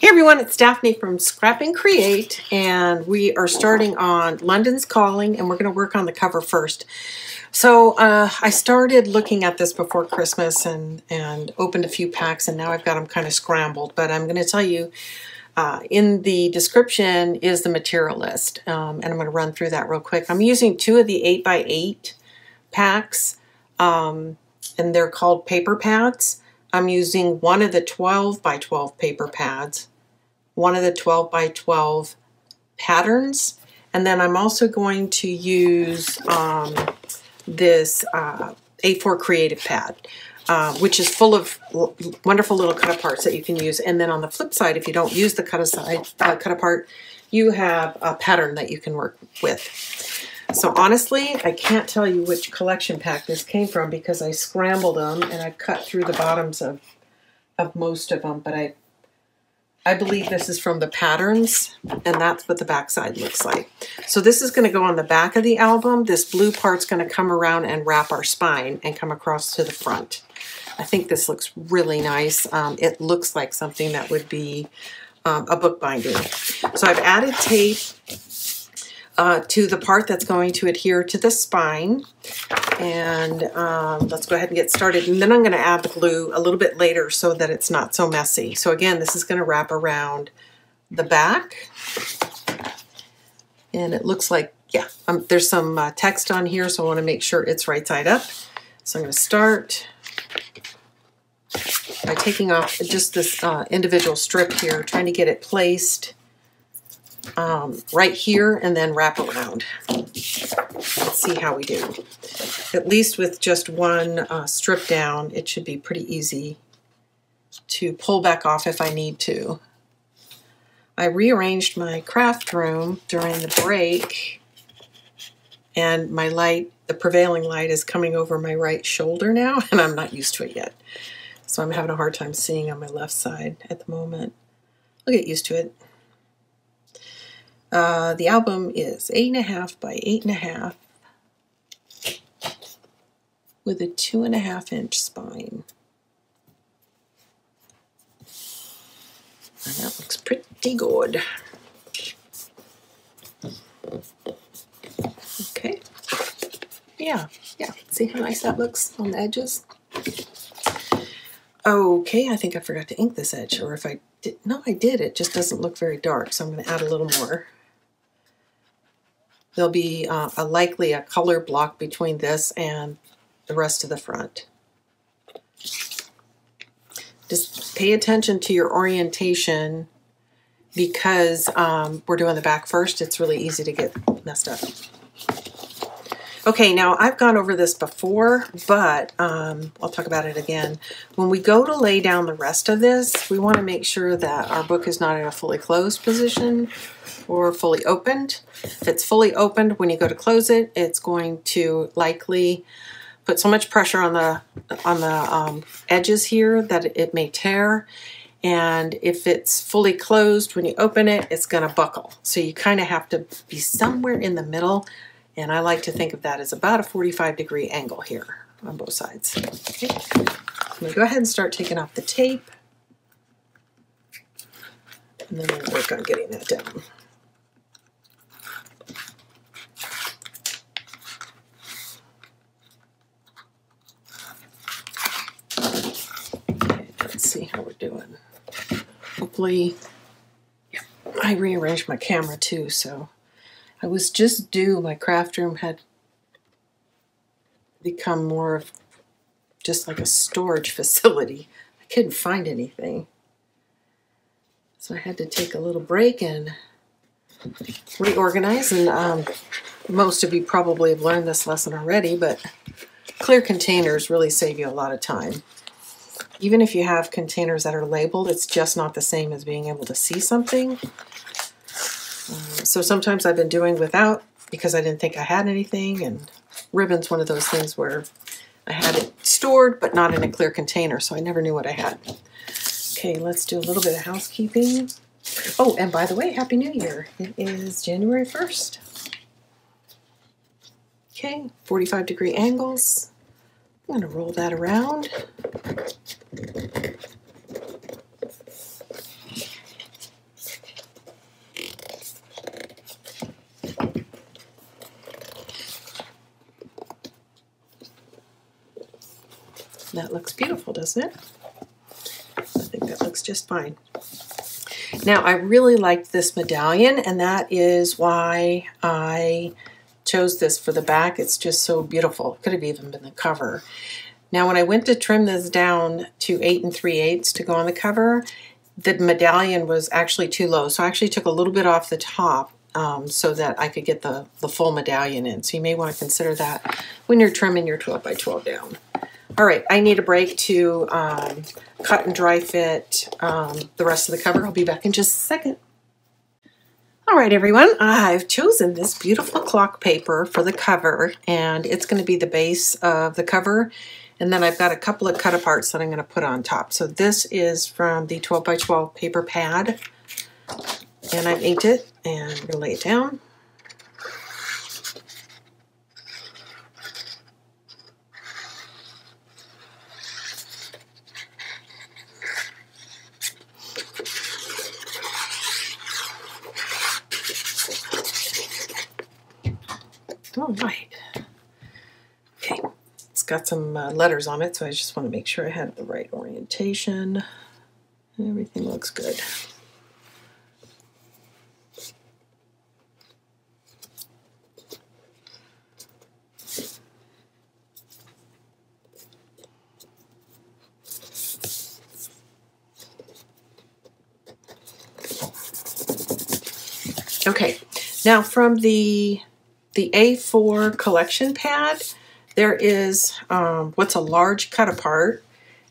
Hey everyone, it's Daphne from Scrap and Create, and we are starting on London's Calling, and we're going to work on the cover first. So I started looking at this before Christmas and opened a few packs, and now I've got them kind of scrambled, but I'm going to tell you in the description is the material list, and I'm going to run through that real quick. I'm using two of the 8x8 packs, and they're called paper pads. I'm using one of the 12x12 paper pads, one of the 12x12 patterns, and then I'm also going to use this A4 Creative Pad, which is full of wonderful little cut-apart that you can use. And then on the flip side, if you don't use the cut-apart, you have a pattern that you can work with. So honestly, I can't tell you which collection pack this came from because I scrambled them and I cut through the bottoms of most of them, but I believe this is from the patterns, and that's what the backside looks like. So this is going to go on the back of the album. This blue part's going to come around and wrap our spine and come across to the front. I think this looks really nice. It looks like something that would be a book binding. So I've added tape to the part that's going to adhere to the spine, and let's go ahead and get started, and then I'm going to add the glue a little bit later so that it's not so messy. So again, this is going to wrap around the back, and it looks like, yeah, there's some text on here, so I want to make sure it's right side up. So I'm going to start by taking off just this individual strip here, trying to get it placed right here and then wrap around. Let's see how we do. At least with just one strip down, it should be pretty easy to pull back off if I need to. I rearranged my craft room during the break, and my light, the prevailing light, is coming over my right shoulder now, and I'm not used to it yet. So I'm having a hard time seeing on my left side at the moment. I'll get used to it. The album is 8.5 by 8.5 with a 2.5 inch spine. And that looks pretty good. Okay. Yeah. See how nice that looks on the edges? Okay, I think I forgot to ink this edge, or if I did, no, I did. It just doesn't look very dark, so I'm going to add a little more. There'll be likely a color block between this and the rest of the front. Just pay attention to your orientation because we're doing the back first. It's really easy to get messed up. Okay, now I've gone over this before, but I'll talk about it again. When we go to lay down the rest of this, we want to make sure that our book is not in a fully closed position or fully opened. If it's fully opened, when you go to close it, it's going to likely put so much pressure on the edges here that it may tear. And if it's fully closed, when you open it, it's going to buckle. So you kind of have to be somewhere in the middle. And I like to think of that as about a 45-degree angle here on both sides. Okay. I'm going to go ahead and start taking off the tape. And then we'll work on getting that down. Okay, let's see how we're doing. Hopefully, yeah, I rearranged my camera too, so I was just due, my craft room had become more of just like a storage facility. I couldn't find anything. So I had to take a little break and reorganize. And most of you probably have learned this lesson already, but clear containers really save you a lot of time. Even if you have containers that are labeled, it's just not the same as being able to see something. So sometimes I've been doing without because I didn't think I had anything, and ribbon's one of those things where I had it stored but not in a clear container, so I never knew what I had. Okay, let's do a little bit of housekeeping. Oh, and by the way, Happy New Year. It is January 1st. Okay, 45-degree angles. I'm going to roll that around. That looks beautiful, doesn't it? I think that looks just fine. Now, I really liked this medallion, and that is why I chose this for the back. It's just so beautiful. It could have even been the cover. Now, when I went to trim this down to 8 3/8 to go on the cover, the medallion was actually too low. So I actually took a little bit off the top so that I could get the full medallion in. So you may want to consider that when you're trimming your 12 by 12 down. All right, I need a break to cut and dry fit the rest of the cover. I'll be back in just a second. All right, everyone, I've chosen this beautiful clock paper for the cover, and it's going to be the base of the cover. And then I've got a couple of cut aparts that I'm going to put on top. So this is from the 12 by 12 paper pad, and I've inked it, and I'm going to lay it down. All right. Okay, it's got some letters on it, so I just want to make sure I had the right orientation. Everything looks good. Okay, now from the A4 collection pad, there is what's a large cut apart,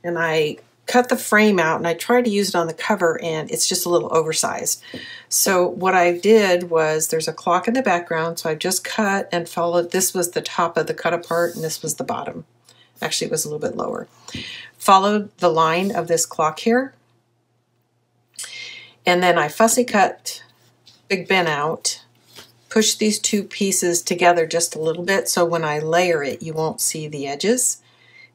and I cut the frame out and I tried to use it on the cover, and it's just a little oversized. So what I did was, there's a clock in the background, so I just cut and followed. This was the top of the cut apart and this was the bottom. Actually, it was a little bit lower. Followed the line of this clock here, and then I fussy cut Big Ben out, push these two pieces together just a little bit, so when I layer it, you won't see the edges,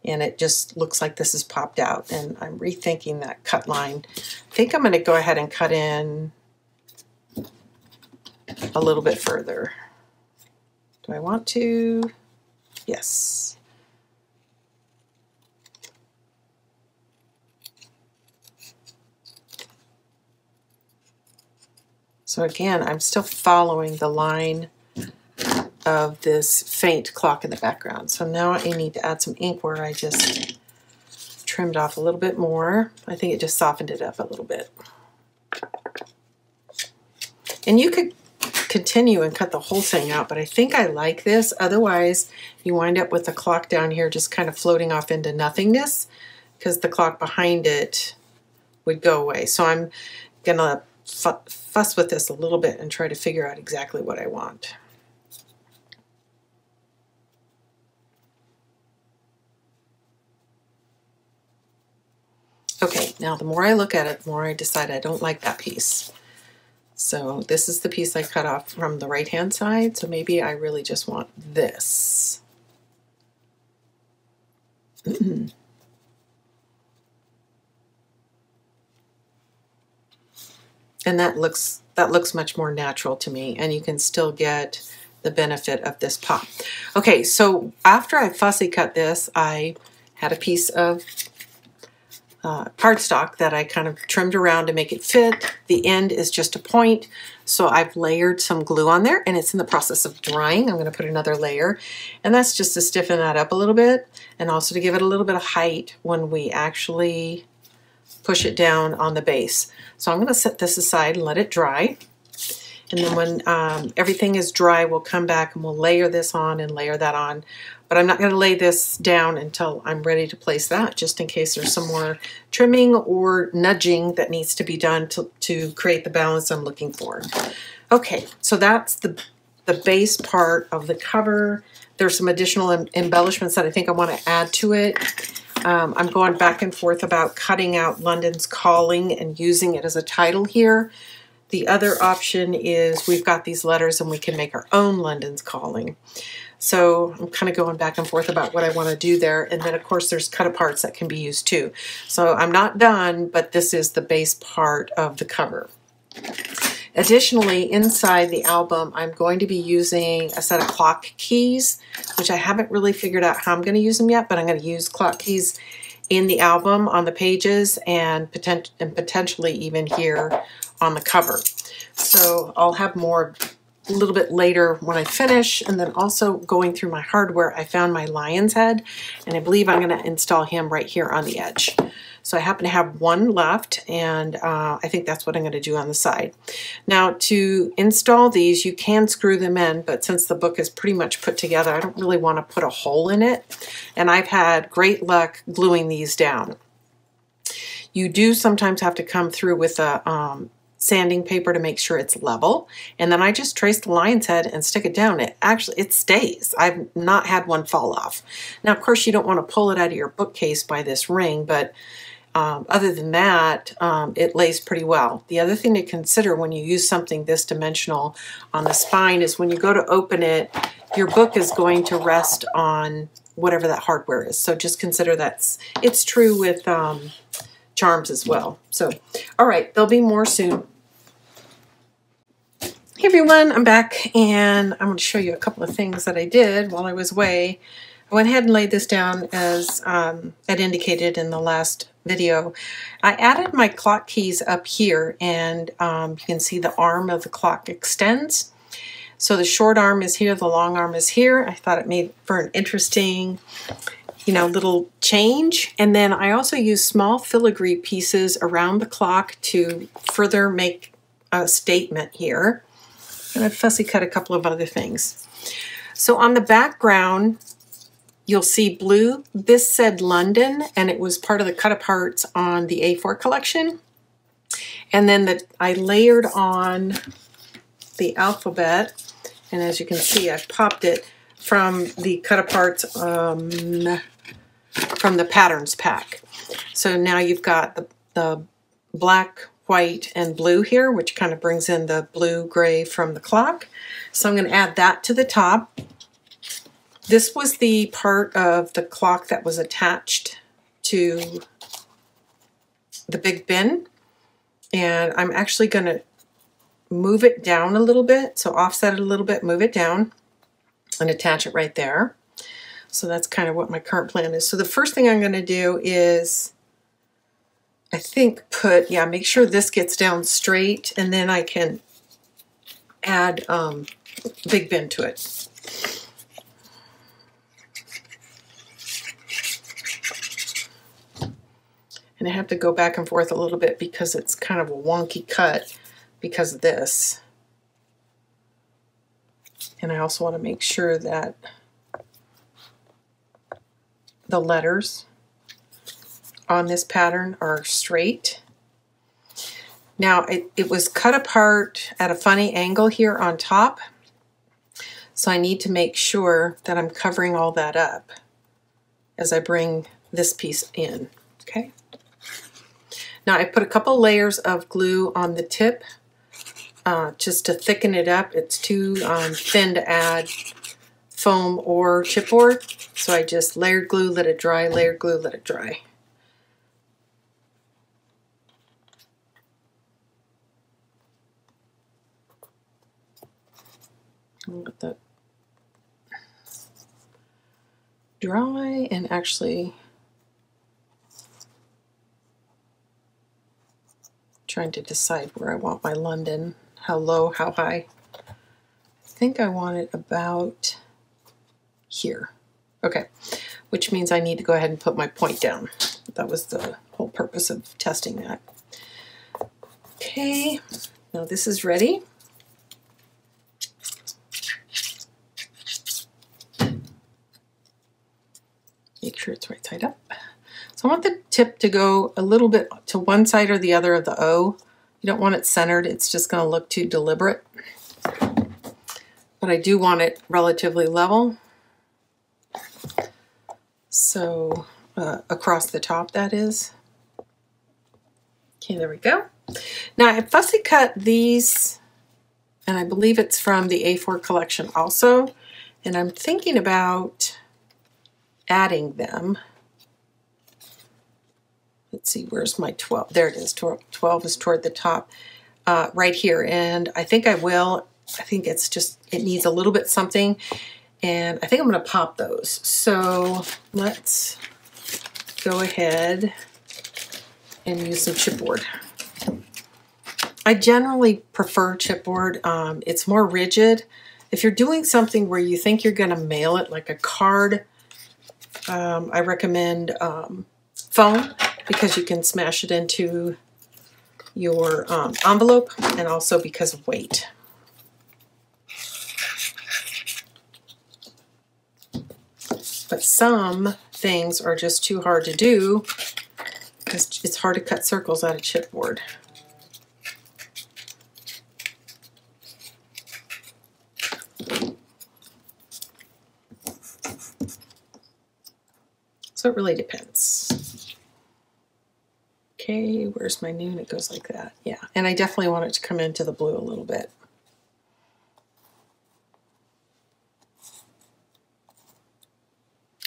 and it just looks like this is popped out. And I'm rethinking that cut line. I think I'm going to go ahead and cut in a little bit further. Do I want to? Yes. So again, I'm still following the line of this faint clock in the background. So now I need to add some ink where I just trimmed off a little bit more. I think it just softened it up a little bit. And you could continue and cut the whole thing out, but I think I like this. Otherwise, you wind up with the clock down here just kind of floating off into nothingness, because the clock behind it would go away. So I'm going to fuss with this a little bit and try to figure out exactly what I want. Okay, now the more I look at it, the more I decide I don't like that piece. So this is the piece I cut off from the right hand side, so maybe I really just want this. And that looks much more natural to me, and you can still get the benefit of this pop. Okay, so after I fussy cut this, I had a piece of cardstock that I kind of trimmed around to make it fit. The end is just a point, so I've layered some glue on there, and it's in the process of drying. I'm going to put another layer, and that's just to stiffen that up a little bit, and also to give it a little bit of height when we actually push it down on the base. So I'm going to set this aside and let it dry. And then when everything is dry, we'll come back and we'll layer this on and layer that on. But I'm not going to lay this down until I'm ready to place that, just in case there's some more trimming or nudging that needs to be done to create the balance I'm looking for. Okay, so that's the base part of the cover. There's some additional embellishments that I think I want to add to it. I'm going back and forth about cutting out London's Calling and using it as a title here. The other option is we've got these letters and we can make our own London's Calling. So I'm kind of going back and forth about what I want to do there. And then, of course, there's cut-aparts that can be used too. So I'm not done, but this is the base part of the cover. Additionally, inside the album, I'm going to be using a set of clock keys, which I haven't really figured out how I'm going to use them yet, but I'm going to use clock keys in the album on the pages and potentially even here on the cover. So I'll have more a little bit later when I finish. And then also going through my hardware, I found my lion's head, and I believe I'm going to install him right here on the edge. So I happen to have one left, and I think that's what I'm going to do on the side. Now, to install these, you can screw them in, but since the book is pretty much put together, I don't really want to put a hole in it. And I've had great luck gluing these down. You do sometimes have to come through with a sanding paper to make sure it's level. And then I just trace the lion's head and stick it down. It stays. I've not had one fall off. Now, of course, you don't want to pull it out of your bookcase by this ring, but other than that, it lays pretty well. The other thing to consider when you use something this dimensional on the spine is when you go to open it, your book is going to rest on whatever that hardware is. So just consider that's, it's true with charms as well. So, all right, there'll be more soon. Hey everyone, I'm back, and I'm going to show you a couple of things that I did while I was away. I went ahead and laid this down as I'd indicated in the last video. I added my clock keys up here, and you can see the arm of the clock extends. So the short arm is here, the long arm is here. I thought it made for an interesting, you know, little change. And then I also used small filigree pieces around the clock to further make a statement here. And I fussy cut a couple of other things. So on the background, you'll see blue. This said London, and it was part of the cut aparts on the A4 collection. And then I layered on the alphabet, and as you can see, I've popped it from the cut aparts from the patterns pack. So now you've got the black, white, and blue here, which kind of brings in the blue gray from the clock. So I'm going to add that to the top. This was the part of the clock that was attached to the big bin, and I'm actually going to move it down a little bit, so offset it a little bit, move it down, and attach it right there. So that's kind of what my current plan is. So the first thing I'm going to do is, I think, make sure this gets down straight, and then I can add big bin to it. And I have to go back and forth a little bit because it's kind of a wonky cut because of this. And I also want to make sure that the letters on this pattern are straight. Now, it was cut apart at a funny angle here on top, so I need to make sure that I'm covering all that up as I bring this piece in, okay? Now I put a couple layers of glue on the tip just to thicken it up. It's too thin to add foam or chipboard, so I just layered glue, let it dry, layered glue, let it dry. Let that dry, and actually trying to decide where I want my London, how low, how high. I think I want it about here. Okay, which means I need to go ahead and put my point down. That was the whole purpose of testing that. Okay, now this is ready. Make sure it's right side up. I want the tip to go a little bit to one side or the other of the O. You don't want it centered, it's just going to look too deliberate. But I do want it relatively level. So across the top, that is. Okay, there we go. Now I fussy cut these, and I believe it's from the A4 collection also. And I'm thinking about adding them. Let's see, where's my 12? There it is, 12 is toward the top, right here. And I think I will, I think it's just, it needs a little bit something. And I think I'm gonna pop those. So let's go ahead and use some chipboard. I generally prefer chipboard. It's more rigid. If you're doing something where you think you're going to mail it, like a card, I recommend foam, because you can smash it into your envelope, and also because of weight. But some things are just too hard to do because it's hard to cut circles out of chipboard. So it really depends. Okay, where's my noon? It goes like that. Yeah, and I definitely want it to come into the blue a little bit.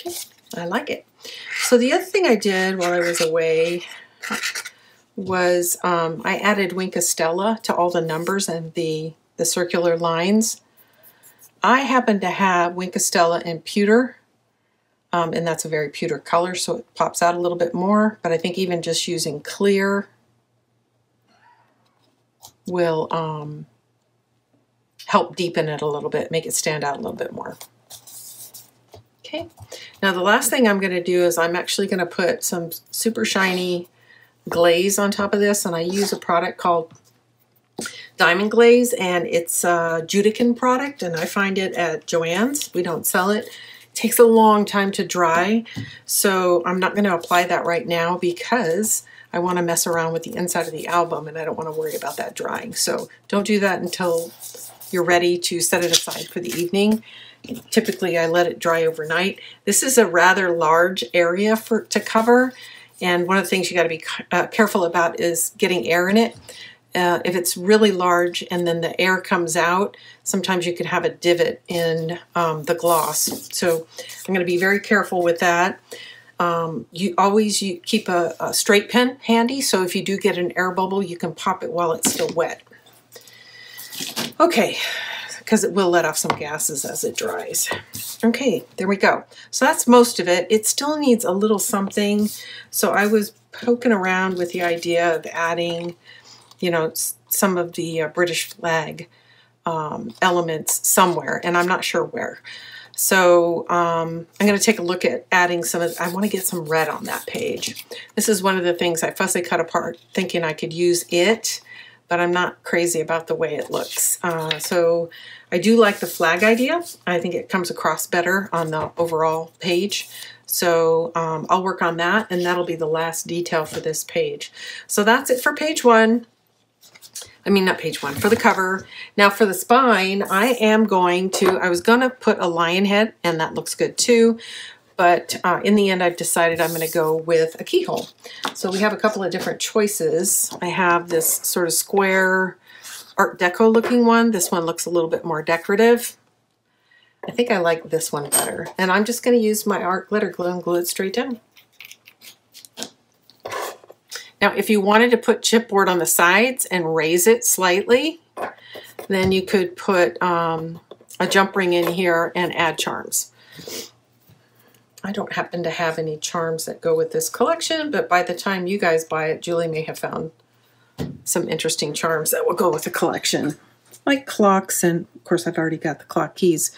Okay, I like it. So the other thing I did while I was away was I added Wink-A-Stella to all the numbers and the circular lines. I happen to have Wink-A-Stella in pewter. And that's a very pewter color, so it pops out a little bit more. But I think even just using clear will help deepen it a little bit, make it stand out a little bit more. Okay, now the last thing I'm going to do is I'm actually going to put some super shiny glaze on top of this. And I use a product called Diamond Glaze, and it's a Judikin product. And I find it at Joann's. We don't sell it. Takes a long time to dry, so I'm not going to apply that right now because I want to mess around with the inside of the album and I don't want to worry about that drying. So don't do that until you're ready to set it aside for the evening. Typically I let it dry overnight. This is a rather large area to cover, and one of the things you got to be careful about is getting air in it. If it's really large and then the air comes out, sometimes you could have a divot in the gloss. So I'm going to be very careful with that. You keep a straight pen handy, so if you do get an air bubble, you can pop it while it's still wet. Okay, because it will let off some gases as it dries. Okay, there we go. So that's most of it. It still needs a little something. So I was poking around with the idea of adding, you know, some of the British flag elements somewhere, and I'm not sure where. So I'm going to take a look at adding some of, I want to get some red on that page. This is one of the things I fussily cut apart thinking I could use it, but I'm not crazy about the way it looks. So I do like the flag idea. I think it comes across better on the overall page. So I'll work on that, and that'll be the last detail for this page. So that's it for page one. I mean, not page one, for the cover. Now for the spine, I was gonna put a lion head, and that looks good too, but in the end I've decided I'm gonna go with a keyhole. So we have a couple of different choices. I have this sort of square Art Deco looking one. This one looks a little bit more decorative. I think I like this one better. And I'm just gonna use my art glitter glue and glue it straight down. Now, if you wanted to put chipboard on the sides and raise it slightly, then you could put a jump ring in here and add charms. I don't happen to have any charms that go with this collection, but by the time you guys buy it, Julie may have found some interesting charms that will go with the collection, like clocks, and of course I've already got the clock keys,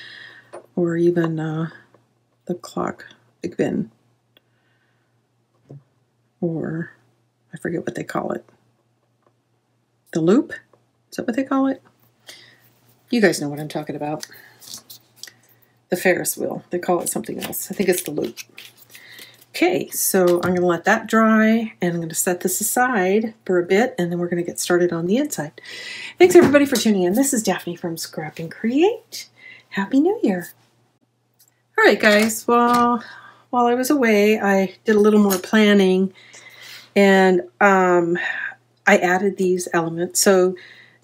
or even the clock big bin, or I forget what they call it. The loop? Is that what they call it? You guys know what I'm talking about. The Ferris wheel. They call it something else. I think it's the loop. Okay, so I'm going to let that dry, and I'm going to set this aside for a bit, and then we're going to get started on the inside. Thanks everybody for tuning in. This is Daphne from Scrap and Create. Happy New Year! Alright guys, well, while I was away, I did a little more planning. And I added these elements. So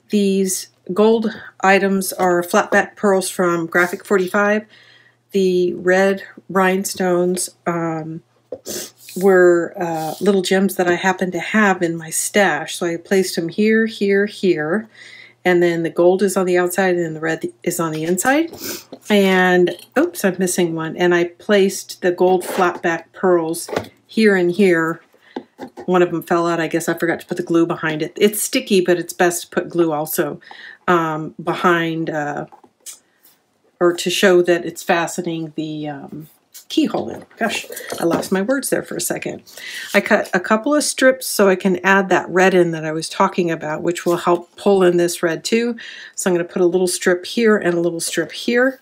these gold items are flatback pearls from Graphic 45. The red rhinestones were little gems that I happen to have in my stash. So I placed them here, here, here. And then the gold is on the outside and the red is on the inside. And, oops, I'm missing one. And I placed the gold flatback pearls here and here. One of them fell out. I guess I forgot to put the glue behind it. It's sticky, but it's best to put glue also behind or to show that it's fastening the keyhole in. Gosh, I lost my words there for a second. I cut a couple of strips so I can add that red in that I was talking about, which will help pull in this red too. So I'm going to put a little strip here and a little strip here.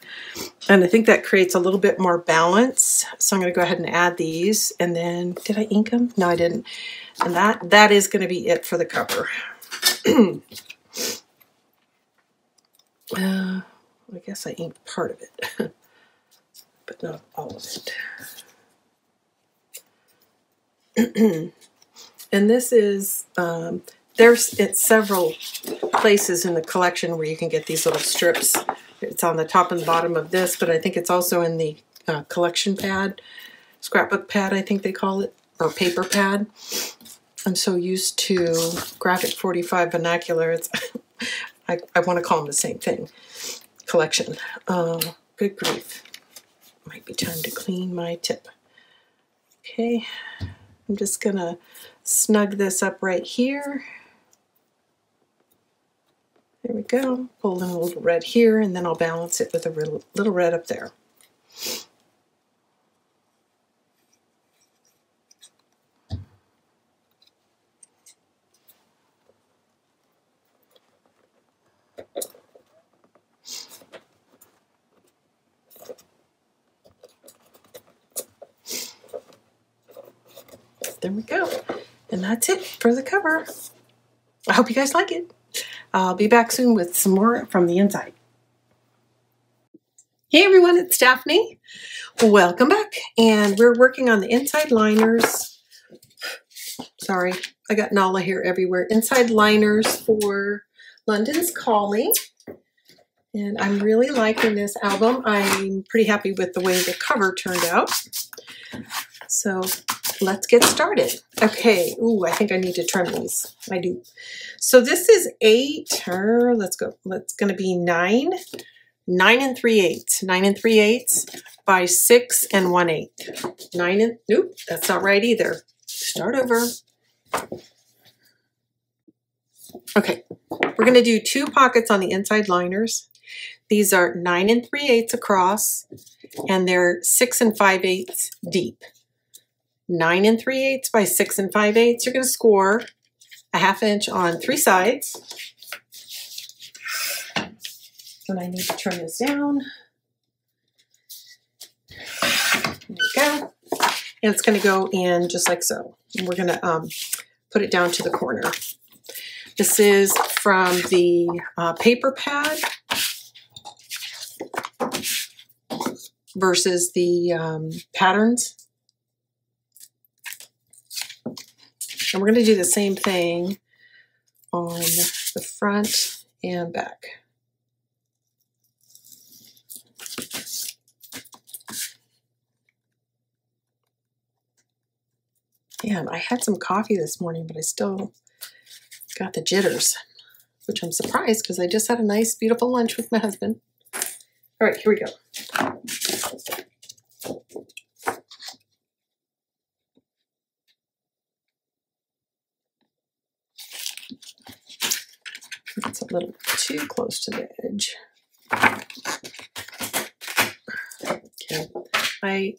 And I think that creates a little bit more balance. So I'm going to go ahead and add these. And then, did I ink them? No, I didn't. And that is going to be it for the cover. I guess I inked part of it. But not all of it. And this is, it's several places in the collection where you can get these little strips. It's on the top and bottom of this, but I think it's also in the collection pad, scrapbook pad I think they call it, or paper pad. I'm so used to Graphic 45 vernacular, it's I want to call them the same thing, collection. Good grief. Might be time to clean my tip. Okay, I'm just gonna snug this up right here. There we go. Pull in a little red here, and then I'll balance it with a little red up there. There we go. And that's it for the cover. I hope you guys like it. I'll be back soon with some more from the inside. Hey everyone, it's Daphne. Welcome back. And we're working on the inside liners. Sorry, I got Nala here everywhere. Inside liners for London's Calling. And I'm really liking this album. I'm pretty happy with the way the cover turned out. So let's get started. Okay, ooh, I think I need to trim these. I do. So this is 8, or let's go, that's gonna be 9 and 3/8 by 6 and 1/8. 9 and, nope, that's not right either. Start over. Okay, we're gonna do 2 pockets on the inside liners. These are 9 and 3/8 across, and they're 6 and 5/8 deep. 9 and 3/8 by 6 and 5/8. You're going to score a ½ inch on 3 sides. And I need to trim this down. There we go. And it's going to go in just like so. And we're going to put it down to the corner. This is from the paper pad versus the patterns. And we're going to do the same thing on the front and back. Man, I had some coffee this morning, but I still got the jitters, which I'm surprised because I just had a nice, beautiful lunch with my husband. All right, here we go. It's a little too close to the edge. Okay.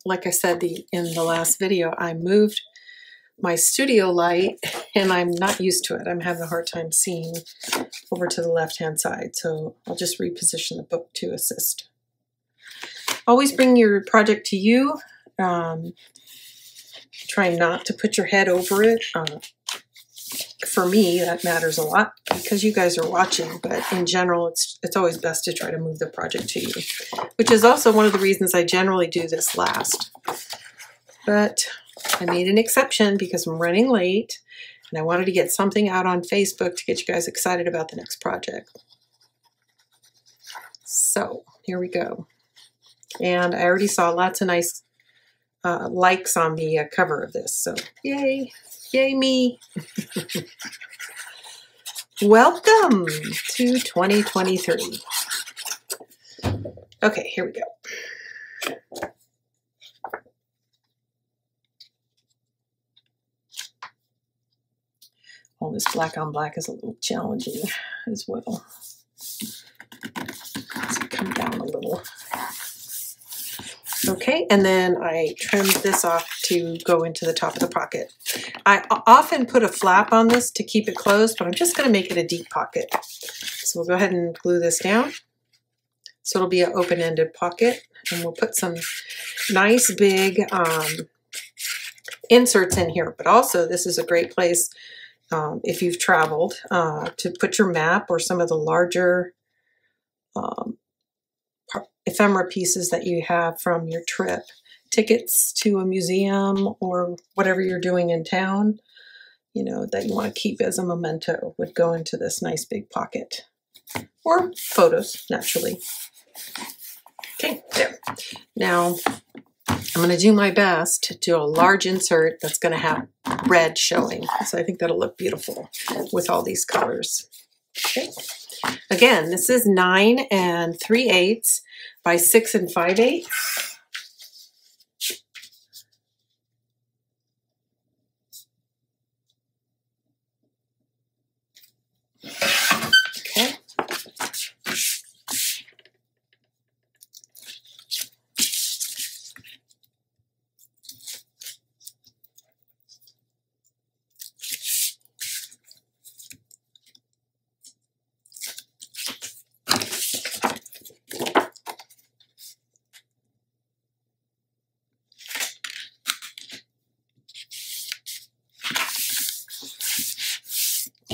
Like I said in the last video, I moved my studio light and I'm not used to it. I'm having a hard time seeing over to the left-hand side. So I'll just reposition the book to assist. Always bring your project to you. Try not to put your head over it. For me, that matters a lot because you guys are watching, but in general, it's always best to try to move the project to you, which is also one of the reasons I generally do this last. But I made an exception because I'm running late and I wanted to get something out on Facebook to get you guys excited about the next project. So here we go. And I already saw lots of nice likes on the cover of this, so yay. Yay me. Welcome to 2023. Okay, here we go. this black on black is a little challenging as well. So come down a little. Okay, and then I trimmed this off to go into the top of the pocket. I often put a flap on this to keep it closed, but I'm just going to make it a deep pocket. So we'll go ahead and glue this down. So it'll be an open-ended pocket, and we'll put some nice big inserts in here. But also, this is a great place if you've traveled to put your map or some of the larger ephemera pieces that you have from your trip, tickets to a museum or whatever you're doing in town, you know, that you want to keep as a memento would go into this nice big pocket, or photos naturally. Okay, there. Now I'm going to do my best to do a large insert that's going to have red showing. So I think that'll look beautiful with all these colors. Okay. Again, this is 9 3/8 by 6 5/8.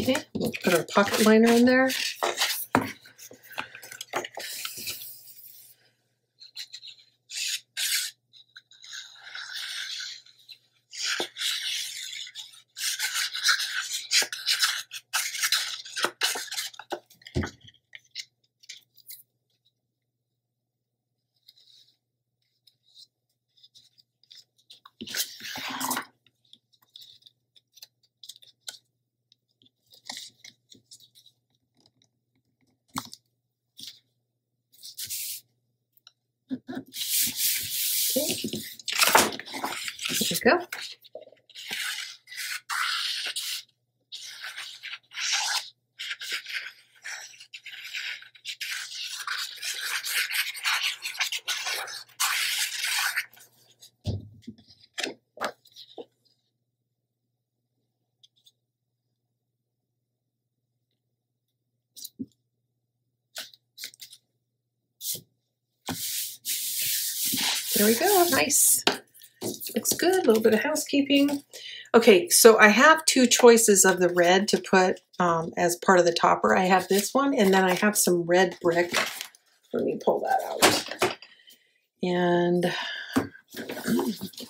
Okay. We'll put our pocket liner in there. Go. There we go. Nice. Looks good, a little bit of housekeeping. Okay, so I have two choices of the red to put as part of the topper. I have this one, and then I have some red brick. Let me pull that out. And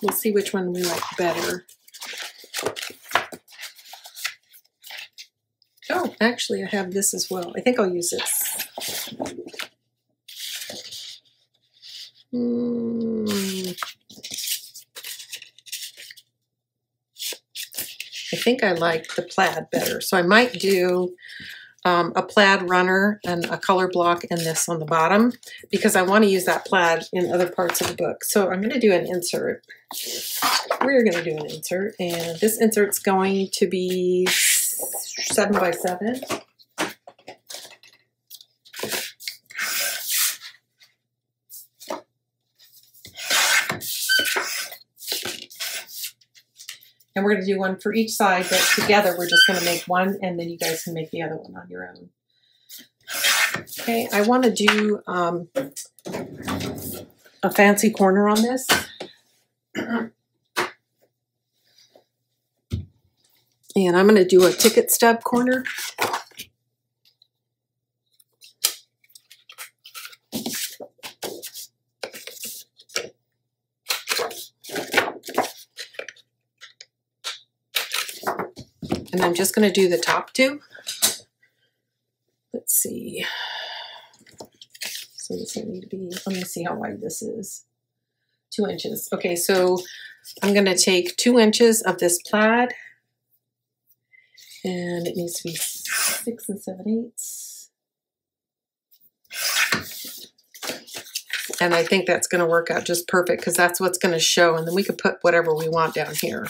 we'll see which one we like better. Oh, actually I have this as well. I think I'll use this. I think I like the plaid better. So I might do a plaid runner and a color block and this on the bottom because I want to use that plaid in other parts of the book. So I'm going to do an insert. We're going to do an insert, and this insert's going to be 7 by 7. And we're going to do one for each side, but together we're just going to make one, and then you guys can make the other one on your own. Okay, I want to do a fancy corner on this. And I'm going to do a ticket stub corner. And I'm just going to do the top two. Let's see. So this will need to be, let me see how wide this is. 2 inches. Okay, so I'm going to take 2 inches of this plaid. And it needs to be 6 7/8. And I think that's going to work out just perfect because that's what's going to show. And then we can put whatever we want down here.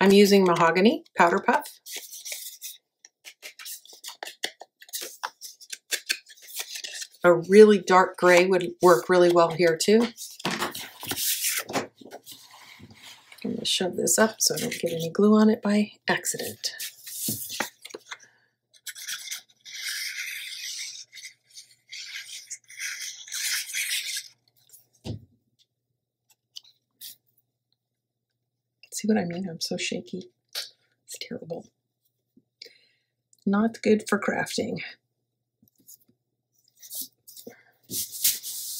I'm using mahogany PowderPuff. A really dark gray would work really well here too. I'm going to shove this up so I don't get any glue on it by accident. See what I mean? I'm so shaky. It's terrible. Not good for crafting.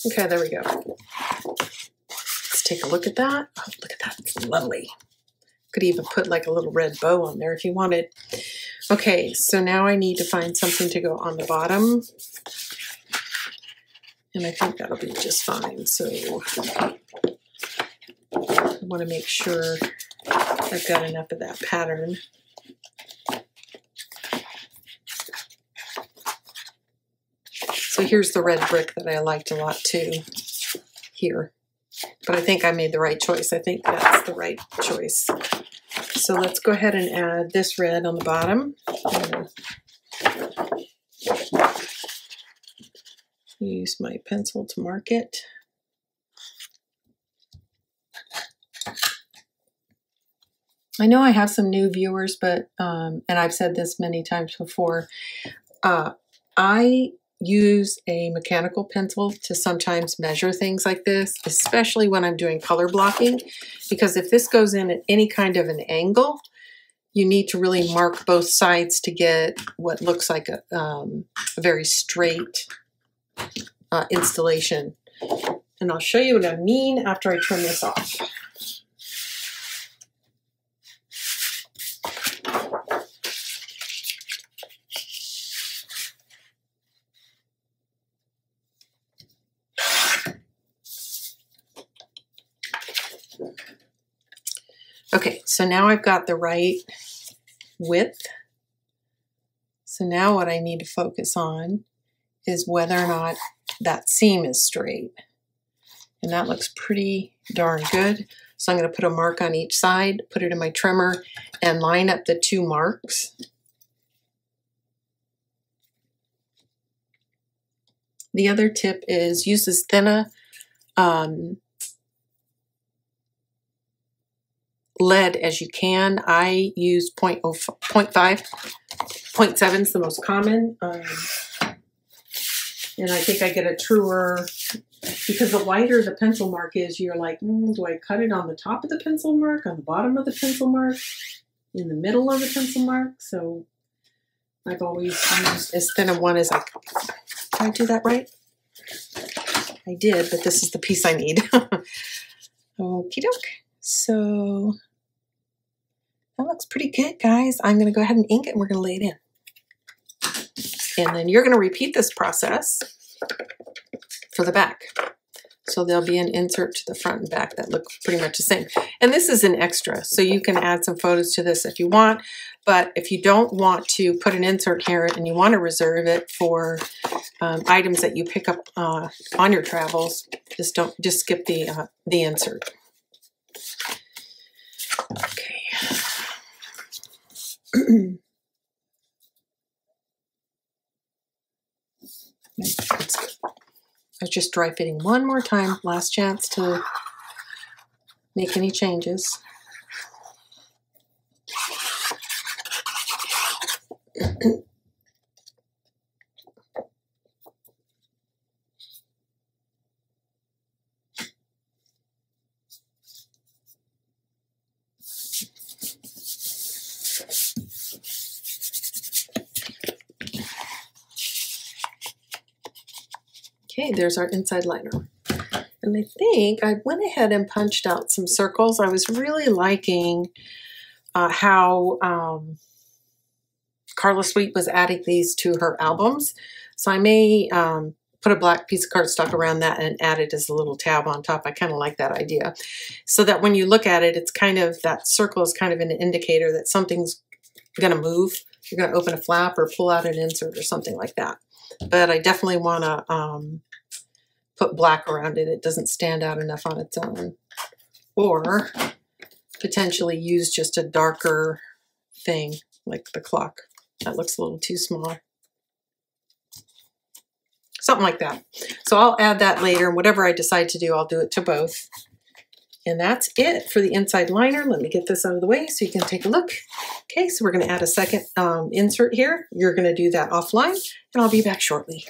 Okay, there we go. Let's take a look at that. Oh, look at that. It's lovely. Could even put like a little red bow on there if you wanted. Okay, so now I need to find something to go on the bottom. And I think that'll be just fine. So I want to make sure I've got enough of that pattern. So here's the red brick that I liked a lot too here, but I think I made the right choice. I think that's the right choice. So let's go ahead and add this red on the bottom. I'm gonna use my pencil to mark it. I know I have some new viewers, but, and I've said this many times before, I use a mechanical pencil to sometimes measure things like this, especially when I'm doing color blocking, because if this goes in at any kind of an angle, you need to really mark both sides to get what looks like a very straight installation. And I'll show you what I mean after I turn this off. Okay, so now I've got the right width. So now what I need to focus on is whether or not that seam is straight. And that looks pretty darn good. So I'm going to put a mark on each side, put it in my trimmer, and line up the two marks. The other tip is use this thinner lead as you can. I use 0.05, 0.7 is the most common. And I think I get a truer, because the wider the pencil mark is, you're like, do I cut it on the top of the pencil mark, on the bottom of the pencil mark, in the middle of the pencil mark? So I've always used as thin a one as I can. Did I do that right? I did, but this is the piece I need. Okie doke. So that looks pretty good, guys. I'm going to go ahead and ink it, and we're going to lay it in. And then you're going to repeat this process for the back. So there'll be an insert to the front and back that look pretty much the same. And this is an extra, so you can add some photos to this if you want. But if you don't want to put an insert here and you want to reserve it for items that you pick up on your travels, just skip the insert. Okay. I was just dry fitting one more time. Last chance to make any changes. Okay, there's our inside liner. And I think I went ahead and punched out some circles. I was really liking how Carla Sweet was adding these to her albums. So I may put a black piece of cardstock around that and add it as a little tab on top. I kind of like that idea. So that when you look at it, it's kind of, that circle is kind of an indicator that something's gonna move. You're gonna open a flap or pull out an insert or something like that. But I definitely want to put black around it. It doesn't stand out enough on its own. Or potentially use just a darker thing like the clock. That looks a little too small. Something like that. So I'll add that later, and whatever I decide to do, I'll do it to both. And that's it for the inside liner. Let me get this out of the way so you can take a look. Okay, so we're gonna add a second insert here. You're gonna do that offline, and I'll be back shortly.